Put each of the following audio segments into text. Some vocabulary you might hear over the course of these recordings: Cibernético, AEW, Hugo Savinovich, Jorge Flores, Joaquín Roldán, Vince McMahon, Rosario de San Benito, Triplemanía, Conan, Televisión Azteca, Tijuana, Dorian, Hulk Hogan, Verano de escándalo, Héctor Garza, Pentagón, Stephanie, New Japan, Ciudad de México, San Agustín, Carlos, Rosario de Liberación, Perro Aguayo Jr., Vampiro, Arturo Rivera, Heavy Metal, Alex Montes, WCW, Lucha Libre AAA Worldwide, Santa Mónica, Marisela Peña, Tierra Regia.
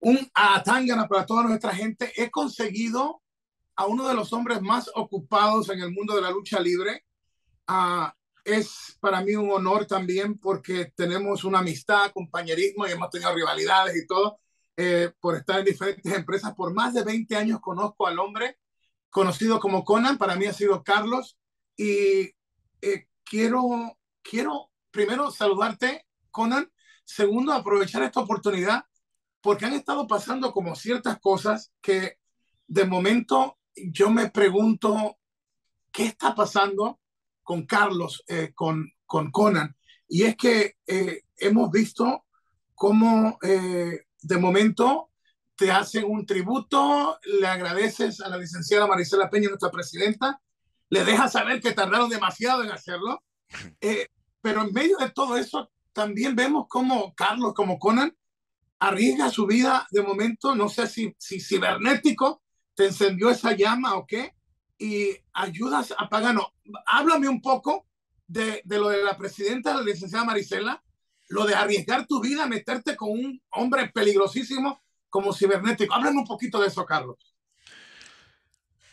un atángana para toda nuestra gente. He conseguido a uno de los hombres más ocupados en el mundo de la lucha libre. Es para mí un honor también porque tenemos una amistad, compañerismo y hemos tenido rivalidades y todo por estar en diferentes empresas. Por más de 20 años conozco al hombre conocido como Conan. Para mí ha sido Carlos y quiero primero saludarte, Conan. Segundo, aprovechar esta oportunidad porque han estado pasando como ciertas cosas que de momento yo me pregunto qué está pasando con Carlos, con Conan. Y es que hemos visto cómo de momento te hacen un tributo, le agradeces a la licenciada Marisela Peña, nuestra presidenta, le dejas saber que tardaron demasiado en hacerlo, pero en medio de todo eso también vemos cómo Carlos, como Conan, arriesga su vida de momento. No sé si Cibernético te encendió esa llama o qué, y ayudas a Pagano. Háblame un poco de lo de la presidenta, la licenciada Marisela, lo de arriesgar tu vida, meterte con un hombre peligrosísimo como Cibernético. Háblame un poquito de eso, Carlos.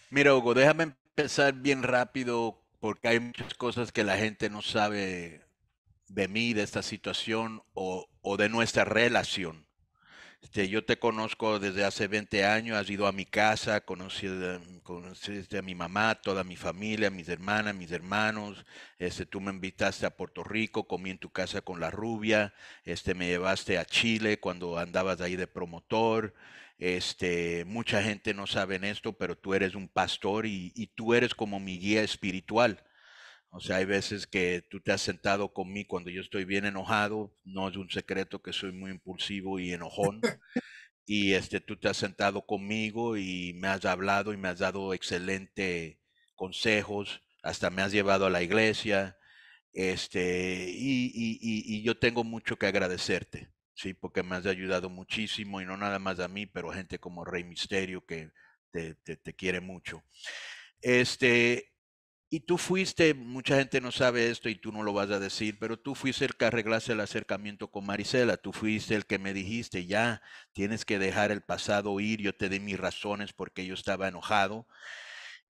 Mira, Hugo, déjame empezar bien rápido porque hay muchas cosas que la gente no sabe de mí, de esta situación o de nuestra relación. Yo te conozco desde hace 20 años, has ido a mi casa, conociste a mi mamá, toda mi familia, mis hermanas, mis hermanos. Tú me invitaste a Puerto Rico, comí en tu casa con la rubia. Me llevaste a Chile cuando andabas ahí de promotor. Mucha gente no sabe esto, pero tú eres un pastor y tú eres como mi guía espiritual. O sea, hay veces que tú te has sentado conmigo cuando yo estoy bien enojado. No es un secreto que soy muy impulsivo y enojón. Y tú te has sentado conmigo y me has hablado y me has dado excelentes consejos. Hasta me has llevado a la iglesia. Y yo tengo mucho que agradecerte, ¿sí? Porque me has ayudado muchísimo y no nada más a mí, pero gente como Rey Misterio que te quiere mucho. Y tú fuiste, mucha gente no sabe esto y tú no lo vas a decir, pero tú fuiste el que arreglaste el acercamiento con Marisela. Tú fuiste el que me dijiste, ya, tienes que dejar el pasado ir. Yo te di mis razones porque yo estaba enojado.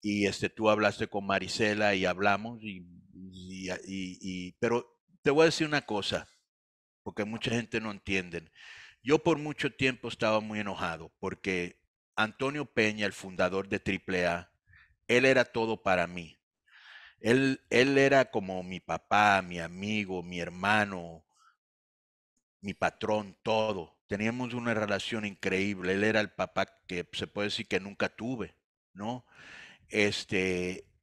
Y tú hablaste con Marisela y hablamos. Pero te voy a decir una cosa, porque mucha gente no entiende. Yo por mucho tiempo estaba muy enojado porque Antonio Peña, el fundador de AAA, él era todo para mí. Él era como mi papá, mi amigo, mi hermano, mi patrón, todo. Teníamos una relación increíble. Él era el papá que se puede decir que nunca tuve, ¿no?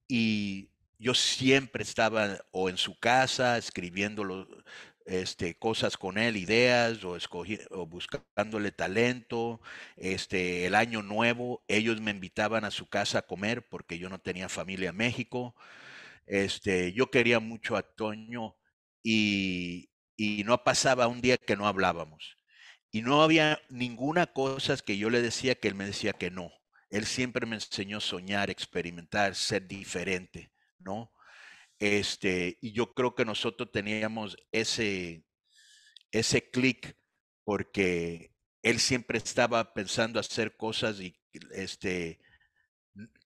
Y yo siempre estaba o en su casa escribiendo cosas con él, ideas, o buscándole talento. El año nuevo, ellos me invitaban a su casa a comer porque yo no tenía familia en México. Yo quería mucho a Toño y no pasaba un día que no hablábamos. Y no había ninguna cosa que yo le decía que él me decía que no. Él siempre me enseñó a soñar, experimentar, ser diferente, ¿no? Y yo creo que nosotros teníamos ese clic porque él siempre estaba pensando hacer cosas y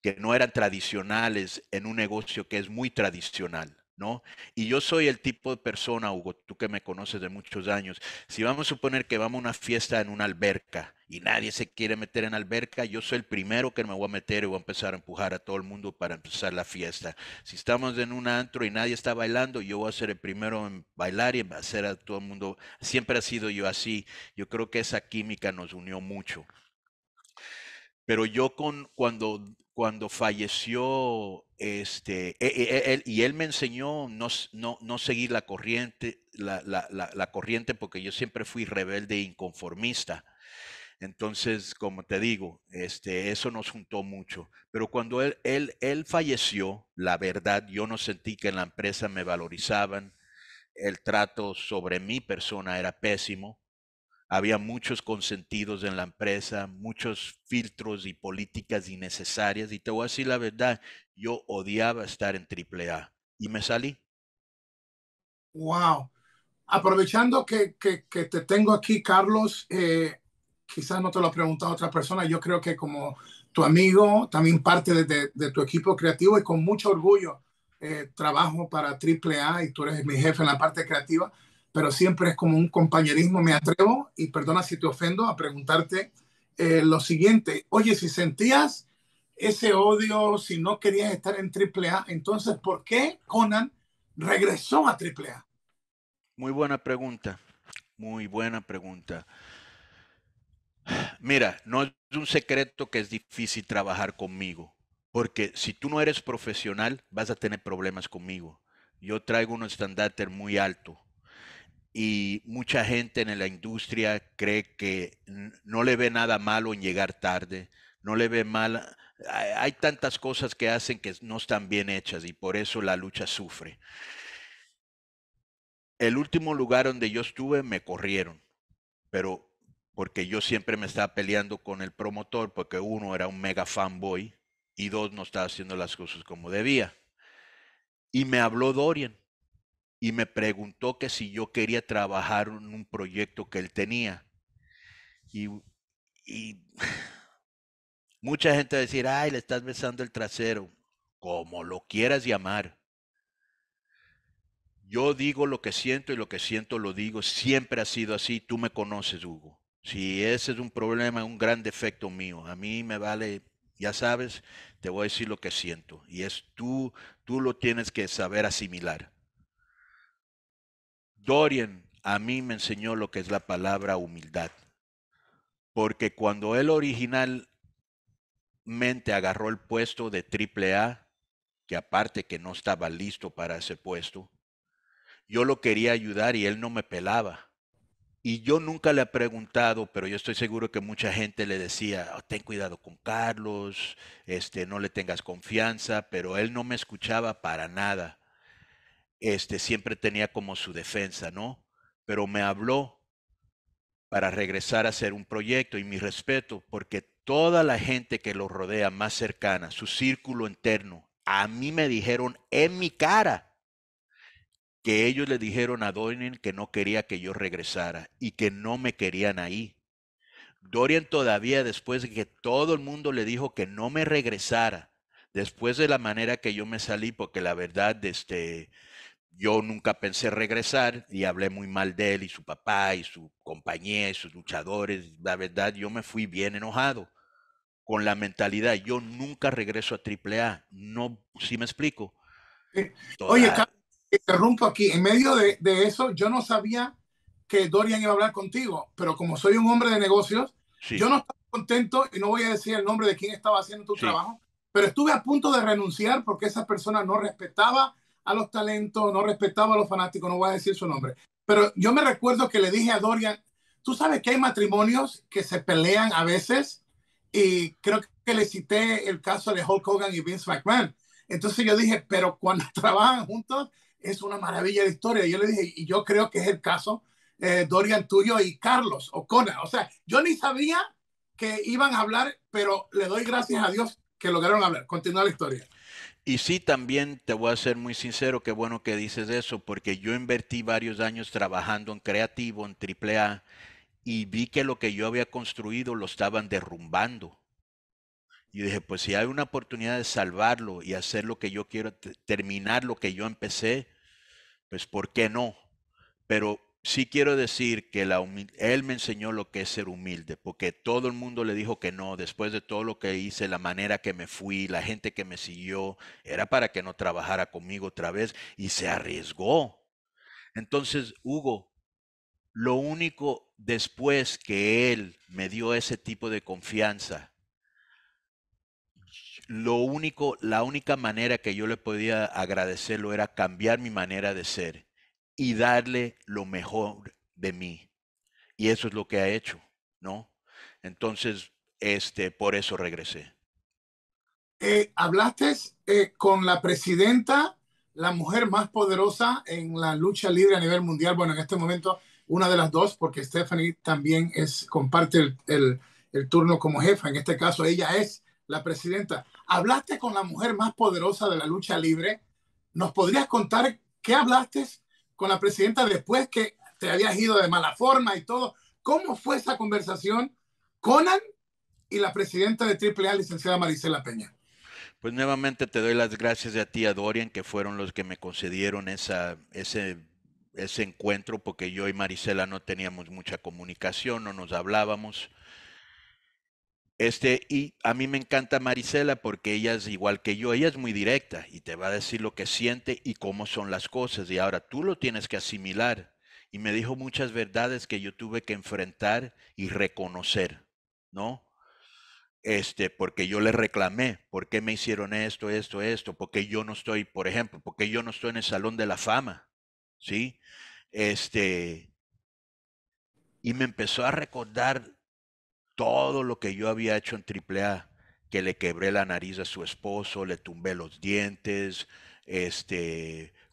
que no eran tradicionales en un negocio que es muy tradicional, ¿no? Y yo soy el tipo de persona, Hugo, tú que me conoces de muchos años, si vamos a suponer que vamos a una fiesta en una alberca y nadie se quiere meter en alberca, yo soy el primero que me voy a meter y voy a empezar a empujar a todo el mundo para empezar la fiesta. Si estamos en un antro y nadie está bailando, yo voy a ser el primero en bailar y hacer a todo el mundo. Siempre ha sido yo así. Yo creo que esa química nos unió mucho. Pero yo cuando falleció, él me enseñó no seguir la corriente, la corriente, porque yo siempre fui rebelde e inconformista. Entonces, como te digo, eso nos juntó mucho. Pero cuando él falleció, la verdad, yo no sentí que en la empresa me valorizaban. El trato sobre mi persona era pésimo. Había muchos consentidos en la empresa, muchos filtros y políticas innecesarias. Y te voy a decir la verdad, yo odiaba estar en AAA y me salí. Wow. Aprovechando que te tengo aquí, Carlos, quizás no te lo ha preguntado otra persona, yo creo que como tu amigo, también parte de tu equipo creativo y con mucho orgullo trabajo para AAA y tú eres mi jefe en la parte creativa, pero siempre es como un compañerismo, me atrevo, y perdona si te ofendo, a preguntarte lo siguiente. Oye, si sentías ese odio, si no querías estar en AAA, entonces, ¿por qué Conan regresó a AAA? Muy buena pregunta, muy buena pregunta. Mira, no es un secreto que es difícil trabajar conmigo, porque si tú no eres profesional, vas a tener problemas conmigo. Yo traigo un estandarte muy alto y mucha gente en la industria cree que no le ve nada malo en llegar tarde, no le ve mal. Hay tantas cosas que hacen que no están bien hechas y por eso la lucha sufre. El último lugar donde yo estuve me corrieron, pero porque yo siempre me estaba peleando con el promotor, porque uno era un mega fanboy y dos no estaba haciendo las cosas como debía. Y me habló Dorian y me preguntó que si yo quería trabajar en un proyecto que él tenía. Y mucha gente va a decir, ay, le estás besando el trasero, como lo quieras llamar. Yo digo lo que siento y lo que siento lo digo. Siempre ha sido así. Tú me conoces, Hugo. Si ese es un problema, un gran defecto mío. A mí me vale, ya sabes, te voy a decir lo que siento. Y es tú lo tienes que saber asimilar. Dorian a mí me enseñó lo que es la palabra humildad. Porque cuando él originalmente agarró el puesto de AAA, que aparte que no estaba listo para ese puesto, yo lo quería ayudar y él no me pelaba. Y yo nunca le he preguntado, pero yo estoy seguro que mucha gente le decía, oh, ten cuidado con Carlos, no le tengas confianza, pero él no me escuchaba para nada. Siempre tenía como su defensa, ¿no? Pero me habló para regresar a hacer un proyecto y mi respeto, porque toda la gente que lo rodea más cercana, su círculo interno, a mí me dijeron en mi cara que ellos le dijeron a Dorian que no quería que yo regresara y que no me querían ahí. Dorian todavía, después de que todo el mundo le dijo que no me regresara, después de la manera que yo me salí, porque la verdad, yo nunca pensé regresar y hablé muy mal de él y su papá y su compañía y sus luchadores. La verdad, yo me fui bien enojado con la mentalidad. Yo nunca regreso a AAA. No, ¿sí me explico? Oye, interrumpo aquí, en medio de eso, yo no sabía que Dorian iba a hablar contigo, pero como soy un hombre de negocios, sí, yo no estaba contento y no voy a decir el nombre de quién estaba haciendo tu trabajo, pero estuve a punto de renunciar porque esa persona no respetaba a los talentos, no respetaba a los fanáticos, no voy a decir su nombre, pero yo me recuerdo que le dije a Dorian, tú sabes que hay matrimonios que se pelean a veces y creo que le cité el caso de Hulk Hogan y Vince McMahon, entonces yo dije, pero cuando trabajan juntos, es una maravilla de historia. Yo le dije, y yo creo que es el caso, Dorian, tuyo y Carlos o Conan. O sea, yo ni sabía que iban a hablar, pero le doy gracias a Dios que lograron hablar. Continúa la historia. Y sí, también te voy a ser muy sincero, qué bueno que dices eso, porque yo invertí varios años trabajando en creativo, en AAA, y vi que lo que yo había construido lo estaban derrumbando. Y dije, pues si hay una oportunidad de salvarlo y hacer lo que yo quiero, terminar lo que yo empecé, pues ¿por qué no? Pero sí quiero decir que él me enseñó lo que es ser humilde, porque todo el mundo le dijo que no, después de todo lo que hice, la manera que me fui, la gente que me siguió, era para que no trabajara conmigo otra vez y se arriesgó. Entonces, Hugo, lo único después que él me dio ese tipo de confianza, la única manera que yo le podía agradecerlo era cambiar mi manera de ser y darle lo mejor de mí. Y eso es lo que ha hecho, ¿no? Entonces, por eso regresé. Hablaste con la presidenta, la mujer más poderosa en la lucha libre a nivel mundial. Bueno, en este momento, una de las dos, porque Stephanie también comparte el turno como jefa. En este caso, ella es la presidenta. Hablaste con la mujer más poderosa de la lucha libre. ¿Nos podrías contar qué hablaste con la presidenta después que te habías ido de mala forma y todo? ¿Cómo fue esa conversación Conan y la presidenta de AAA, licenciada Marisela Peña. Pues nuevamente te doy las gracias a ti, a Dorian, que fueron los que me concedieron ese encuentro, porque yo y Marisela no teníamos mucha comunicación, no nos hablábamos. Y a mí me encanta Marisela porque ella es igual que yo, ella es muy directa y te va a decir lo que siente y cómo son las cosas, y ahora tú lo tienes que asimilar. Y me dijo muchas verdades que yo tuve que enfrentar y reconocer, ¿no? Porque yo le reclamé, ¿por qué me hicieron esto? Porque yo no estoy, por ejemplo, porque yo no estoy en el Salón de la Fama, ¿sí? Y me empezó a recordar todo lo que yo había hecho en AAA, que le quebré la nariz a su esposo, le tumbé los dientes,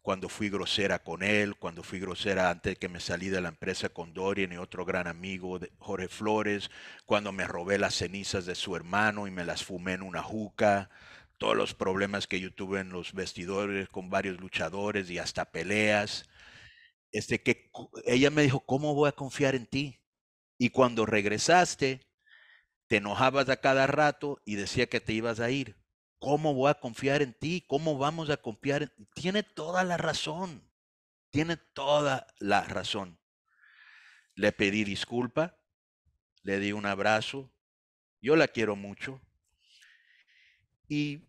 cuando fui grosera con él, cuando fui grosera antes de que me salí de la empresa con Dorian y otro gran amigo, Jorge Flores, cuando me robé las cenizas de su hermano y me las fumé en una juca, todos los problemas que yo tuve en los vestidores con varios luchadores y hasta peleas. Que ella me dijo, ¿cómo voy a confiar en ti? Y cuando regresaste, te enojabas a cada rato y decía que te ibas a ir. ¿Cómo voy a confiar en ti? ¿Cómo vamos a confiar en ti? Tiene toda la razón. Tiene toda la razón. Le pedí disculpa. Le di un abrazo. Yo la quiero mucho. Y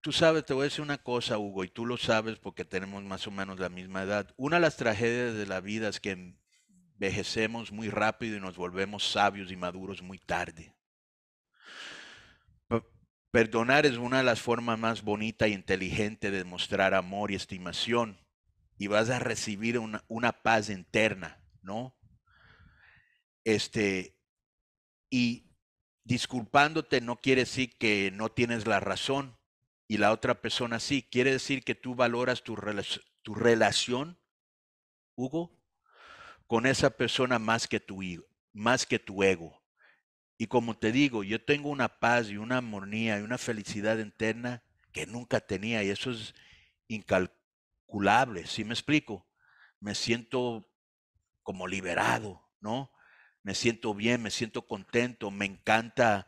tú sabes, te voy a decir una cosa, Hugo, y tú lo sabes porque tenemos más o menos la misma edad. Una de las tragedias de la vida es que envejecemos muy rápido y nos volvemos sabios y maduros muy tarde. Perdonar es una de las formas más bonita e inteligente de mostrar amor y estimación, y vas a recibir una paz interna, ¿no? Y disculpándote no quiere decir que no tienes la razón y la otra persona sí, quiere decir que tú valoras tu relación, Hugo, con esa persona más que tu ego. Y como te digo, yo tengo una paz y una armonía y una felicidad interna que nunca tenía, y eso es incalculable, ¿sí me explico? Me siento como liberado, ¿no? Me siento bien, me siento contento, me encanta.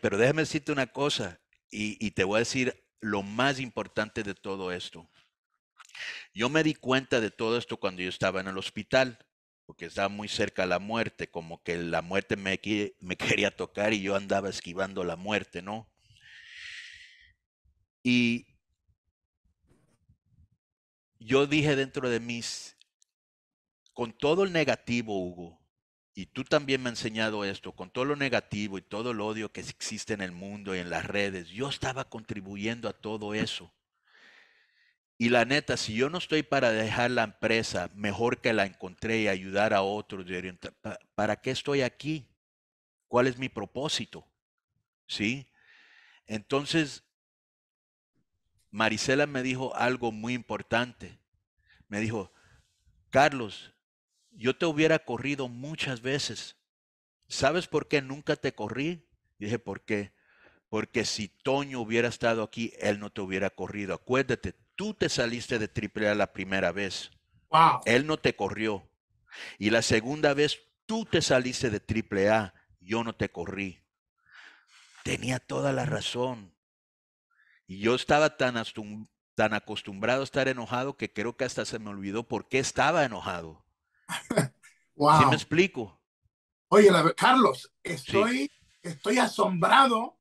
Pero déjame decirte una cosa, y te voy a decir lo más importante de todo esto. Yo me di cuenta de todo esto cuando yo estaba en el hospital, porque estaba muy cerca a la muerte, como que la muerte me quería tocar y yo andaba esquivando la muerte, ¿no? Y yo dije dentro de mí, con todo el negativo, Hugo, y tú también me has enseñado esto, con todo lo negativo y todo el odio que existe en el mundo y en las redes, yo estaba contribuyendo a todo eso. Y la neta, si yo no estoy para dejar la empresa, mejor que la encontré y ayudar a otros, ¿para qué estoy aquí? ¿Cuál es mi propósito? ¿Sí? Entonces, Marisela me dijo algo muy importante. Me dijo, Carlos, yo te hubiera corrido muchas veces. ¿Sabes por qué nunca te corrí? Y dije, ¿por qué? Porque si Toño hubiera estado aquí, él no te hubiera corrido. Acuérdate, tú te saliste de AAA la primera vez. Wow. Él no te corrió. Y la segunda vez tú te saliste de AAA. Yo no te corrí. Tenía toda la razón. Y yo estaba tan acostumbrado a estar enojado que creo que hasta se me olvidó por qué estaba enojado. Wow. ¿Sí me explico? Oye, Carlos, estoy asombrado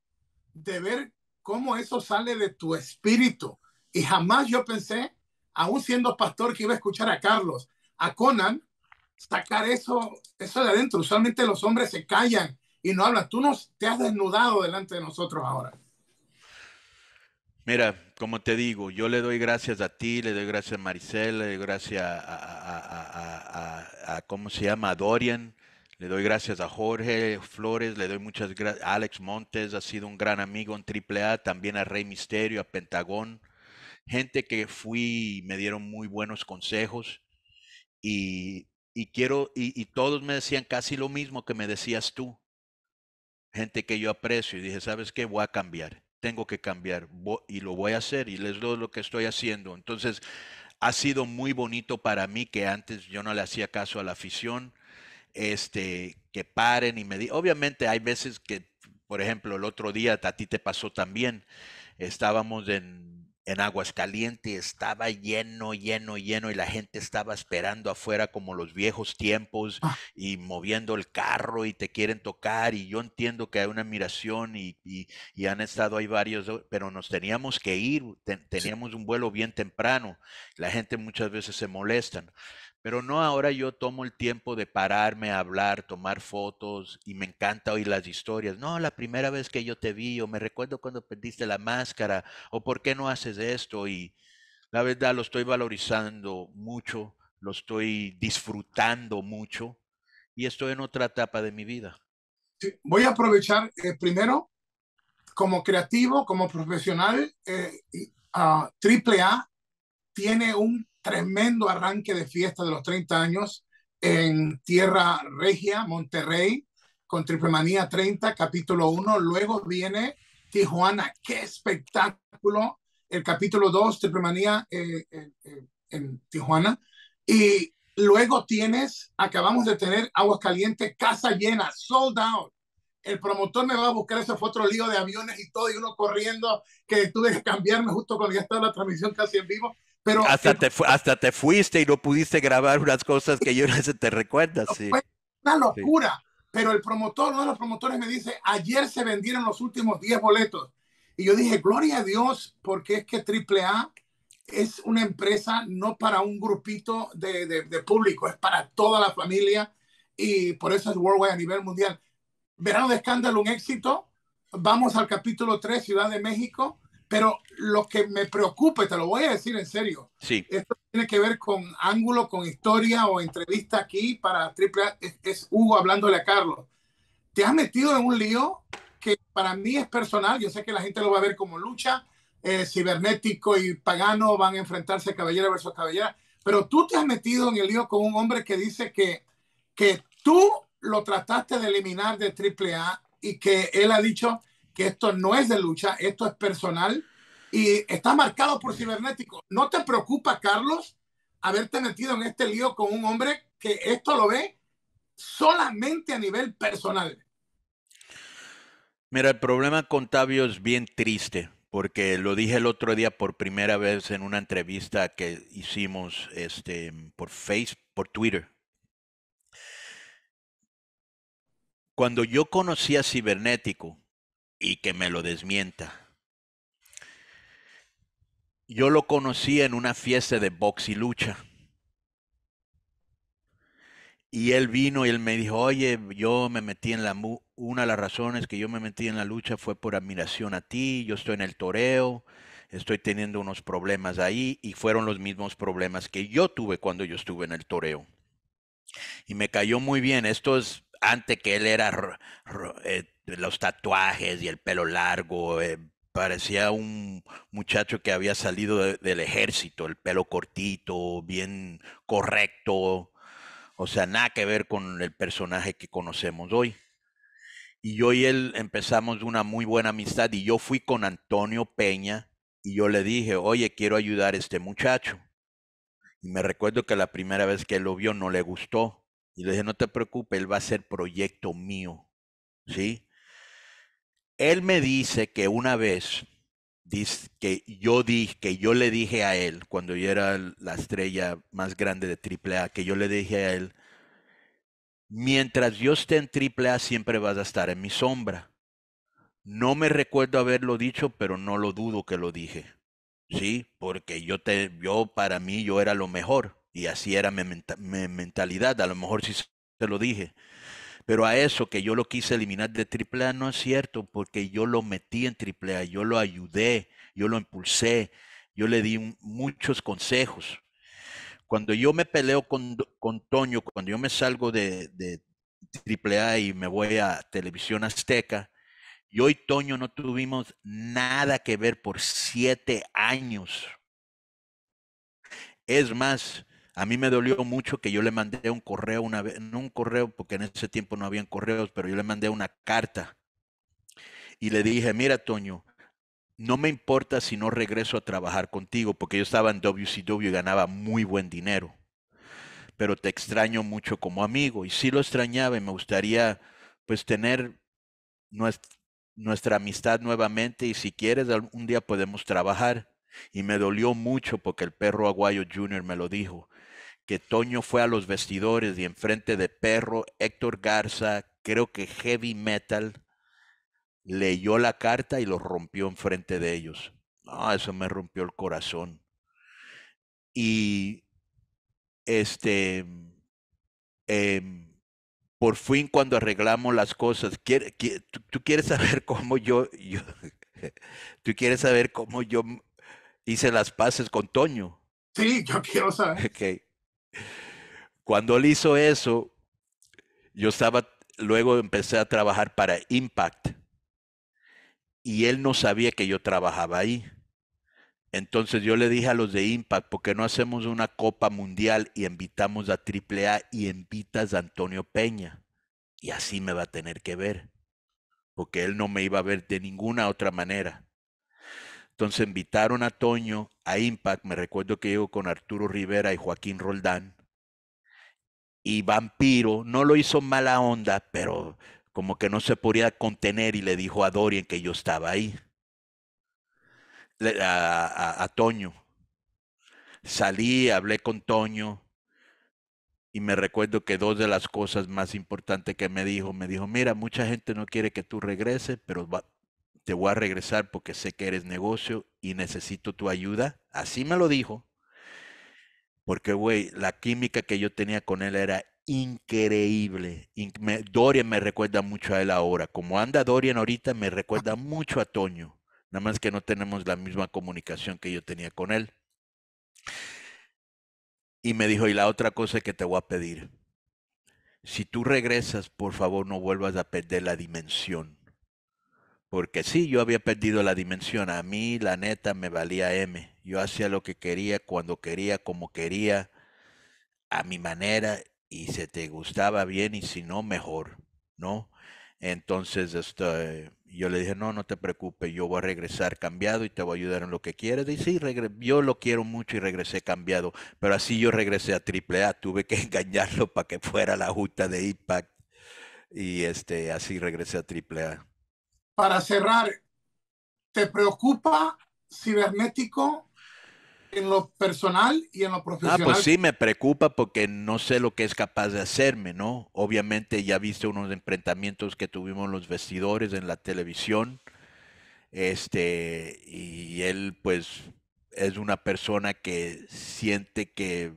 de ver cómo eso sale de tu espíritu. Y jamás yo pensé, aún siendo pastor, que iba a escuchar a Carlos, a Conan, sacar eso de adentro. Usualmente los hombres se callan y no hablan. Tú nos te has desnudado delante de nosotros ahora. Mira, como te digo, yo le doy gracias a ti, le doy gracias a Marisela, le doy gracias a Dorian, le doy gracias a Jorge Flores, le doy muchas gracias a Alex Montes, ha sido un gran amigo en AAA, también a Rey Misterio, a Pentagón. Gente que me dieron muy buenos consejos y todos me decían casi lo mismo que me decías tú. Gente que yo aprecio, y dije, ¿sabes qué? Voy a cambiar, tengo que cambiar y lo voy a hacer, y les doy lo que estoy haciendo. Entonces, ha sido muy bonito para mí, que antes yo no le hacía caso a la afición. que paren y me digan. Obviamente hay veces que, por ejemplo, el otro día a ti te pasó también. Estábamos en Aguascalientes, estaba lleno y la gente estaba esperando afuera como los viejos tiempos y moviendo el carro y te quieren tocar, y yo entiendo que hay una admiración y han estado ahí varios, pero nos teníamos que ir, teníamos un vuelo bien temprano, la gente muchas veces se molestan. Pero no, ahora yo tomo el tiempo de pararme a hablar, tomar fotos, y me encanta oír las historias. No, la primera vez que yo te vi, o me recuerdo cuando perdiste la máscara, o por qué no haces esto. Y la verdad lo estoy valorizando mucho, lo estoy disfrutando mucho y estoy en otra etapa de mi vida. Sí, voy a aprovechar primero como creativo, como profesional, AAA tiene un tremendo arranque de fiesta de los 30 años en Tierra Regia, Monterrey, con Triplemanía 30, capítulo 1. Luego viene Tijuana. ¡Qué espectáculo! El capítulo 2, Triplemanía en Tijuana. Y luego tienes, acabamos de tener Aguascalientes, casa llena, sold out. El promotor me va a buscar, eso fue otro lío de aviones y todo, y uno corriendo, que tuve que cambiarme justo cuando ya estaba la transmisión casi en vivo. Pero hasta te fuiste y no pudiste grabar unas cosas que yo no sé, te recuerdas. Sí. Fue una locura, sí. Pero el promotor, uno de los promotores me dice, ayer se vendieron los últimos 10 boletos. Y yo dije, gloria a Dios, porque es que AAA es una empresa no para un grupito de público, es para toda la familia, y por eso es worldwide, a nivel mundial. Verano de Escándalo, un éxito. Vamos al capítulo 3, Ciudad de México. Pero lo que me preocupa, y te lo voy a decir en serio, sí, esto tiene que ver con ángulo, con historia o entrevista aquí para AAA, es Hugo hablándole a Carlos. Te has metido en un lío que para mí es personal. Yo sé que la gente lo va a ver como lucha, Cibernético y Pagano van a enfrentarse cabellera versus cabellera, pero tú te has metido en el lío con un hombre que dice que tú lo trataste de eliminar de AAA y que él ha dicho que esto no es de lucha, esto es personal y está marcado por Cibernético. ¿No te preocupa, Carlos, haberte metido en este lío con un hombre que esto lo ve solamente a nivel personal? Mira, el problema con Tavio es bien triste, porque lo dije el otro día por primera vez en una entrevista que hicimos por Twitter. Cuando yo conocí a Cibernético, y que me lo desmienta, yo lo conocí en una fiesta de box y lucha. Y él vino y él me dijo, oye, yo me metí en la... Una de las razones que yo me metí en la lucha fue por admiración a ti. Yo estoy en el toreo, estoy teniendo unos problemas ahí. Y fueron los mismos problemas que yo tuve cuando yo estuve en el toreo. Y me cayó muy bien. Esto es antes que él era... los tatuajes y el pelo largo, parecía un muchacho que había salido del ejército, el pelo cortito, bien correcto, o sea, nada que ver con el personaje que conocemos hoy. Y yo y él empezamos una muy buena amistad, y yo fui con Antonio Peña y yo le dije, oye, quiero ayudar a este muchacho. Y me recuerdo que la primera vez que él lo vio no le gustó, y le dije, no te preocupes, él va a ser proyecto mío, ¿sí? Él me dice que una vez, que yo le dije a él, cuando yo era la estrella más grande de AAA, que yo le dije a él, mientras yo esté en AAA siempre vas a estar en mi sombra. No me recuerdo haberlo dicho, pero no lo dudo que lo dije, ¿sí? Porque para mí yo era lo mejor, y así era mi mentalidad, a lo mejor sí se lo dije. Pero a eso que yo lo quise eliminar de AAA no es cierto, porque yo lo metí en AAA, yo lo ayudé, yo lo impulsé, yo le di muchos consejos. Cuando yo me peleo con Toño, cuando yo me salgo de AAA y me voy a Televisión Azteca, yo y Toño no tuvimos nada que ver por 7 años. Es más, a mí me dolió mucho que yo le mandé un correo una vez, no un correo porque en ese tiempo no habían correos, pero yo le mandé una carta y le dije, mira Toño, no me importa si no regreso a trabajar contigo, porque yo estaba en WCW y ganaba muy buen dinero. pero te extraño mucho como amigo. Y sí lo extrañaba y me gustaría pues tener nuestra amistad nuevamente, y si quieres algún día podemos trabajar. Y me dolió mucho porque el Perro Aguayo Jr. me lo dijo, que Toño fue a los vestidores y enfrente de Perro, Héctor Garza, creo que Heavy Metal, leyó la carta y lo rompió enfrente de ellos. No, eso me rompió el corazón. Y por fin cuando arreglamos las cosas, tú quieres saber cómo tú quieres saber cómo yo hice las paces con Toño. Sí, yo quiero saber. Okay. Cuando él hizo eso, yo estaba, luego empecé a trabajar para Impact. Y él no sabía que yo trabajaba ahí. Entonces yo le dije a los de Impact, ¿por qué no hacemos una Copa Mundial y invitamos a AAA y invitas a Antonio Peña? Y así me va a tener que ver, porque él no me iba a ver de ninguna otra manera. Entonces invitaron a Toño a Impact, me recuerdo que llegó con Arturo Rivera y Joaquín Roldán. Y Vampiro no lo hizo mala onda, pero como que no se podía contener y le dijo a Dorian que yo estaba ahí, a Toño. Salí, hablé con Toño y me recuerdo que dos de las cosas más importantes que me dijo, mira, mucha gente no quiere que tú regreses, pero te voy a regresar porque sé que eres negocio y necesito tu ayuda. Así me lo dijo, porque güey, la química que yo tenía con él era increíble. Dorian me recuerda mucho a él ahora. Como anda Dorian ahorita, me recuerda mucho a Toño. Nada más que no tenemos la misma comunicación que yo tenía con él. Y me dijo, y la otra cosa que te voy a pedir. Si tú regresas, por favor, no vuelvas a perder la dimensión. Porque sí, yo había perdido la dimensión. A mí, la neta, me valía M. Yo hacía lo que quería, cuando quería, como quería, a mi manera. Y si te gustaba bien y si no, mejor, ¿no? Entonces yo le dije, no te preocupes, yo voy a regresar cambiado y te voy a ayudar en lo que quieras. Y sí, yo lo quiero mucho y regresé cambiado. Pero así yo regresé a AAA, tuve que engañarlo para que fuera la junta de Impact. Y así regresé a AAA. Para cerrar, ¿te preocupa Cibernético en lo personal y en lo profesional? Pues sí, me preocupa porque no sé lo que es capaz de hacerme, ¿no? Obviamente ya viste unos enfrentamientos que tuvimos los vestidores en la televisión. Y él, pues, es una persona que siente que,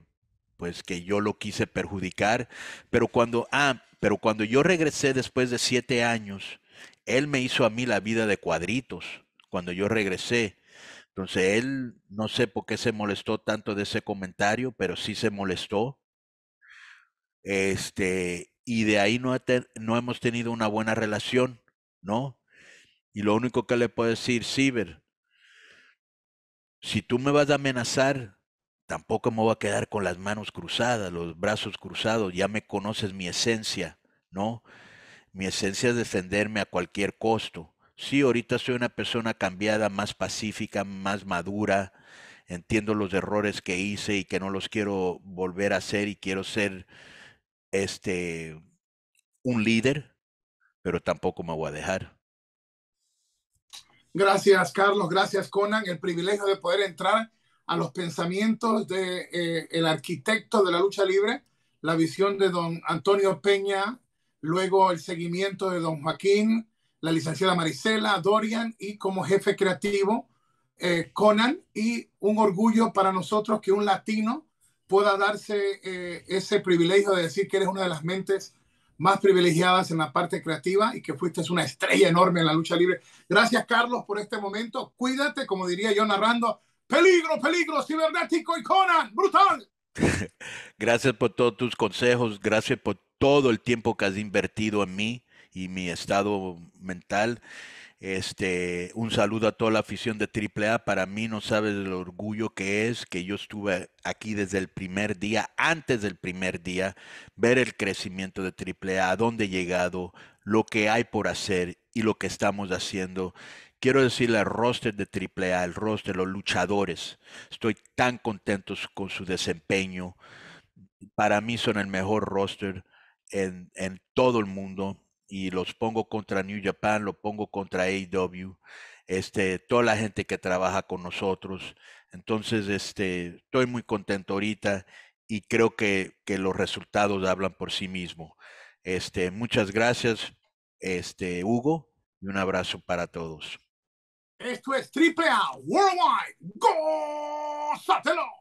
pues, que yo lo quise perjudicar. Pero cuando yo regresé después de 7 años, él me hizo a mí la vida de cuadritos cuando yo regresé. Entonces él, no sé por qué se molestó tanto de ese comentario, pero sí se molestó. Y de ahí no hemos tenido una buena relación, ¿no? Y lo único que le puedo decir, Ciber, si tú me vas a amenazar, tampoco me voy a quedar con las manos cruzadas, los brazos cruzados, ya me conoces mi esencia, ¿no? Mi esencia es defenderme a cualquier costo. Sí, ahorita soy una persona cambiada, más pacífica, más madura. Entiendo los errores que hice y que no los quiero volver a hacer y quiero ser un líder, pero tampoco me voy a dejar. Gracias, Carlos. Gracias, Conan. El privilegio de poder entrar a los pensamientos de el arquitecto de la lucha libre, la visión de don Antonio Peña, luego el seguimiento de don Joaquín, la licenciada Marisela, Dorian y como jefe creativo Conan, y un orgullo para nosotros que un latino pueda darse ese privilegio de decir que eres una de las mentes más privilegiadas en la parte creativa y que fuiste una estrella enorme en la lucha libre. Gracias, Carlos, por este momento. Cuídate, como diría yo narrando, peligro, peligro, Cibernético y Conan, brutal. Gracias por todos tus consejos, gracias por todo el tiempo que has invertido en mí y mi estado mental. Un saludo a toda la afición de AAA. Para mí no sabes el orgullo que es que yo estuve aquí desde el primer día, antes del primer día, ver el crecimiento de AAA, a dónde he llegado, lo que hay por hacer y lo que estamos haciendo. Quiero decirle al roster de AAA, el roster, los luchadores, estoy tan contento con su desempeño. Para mí son el mejor roster en todo el mundo, y los pongo contra New Japan, lo pongo contra AEW, toda la gente que trabaja con nosotros. Entonces, estoy muy contento ahorita y creo que los resultados hablan por sí mismo. Muchas gracias, Hugo, y un abrazo para todos. Esto es AAA Worldwide. ¡Gózatelo!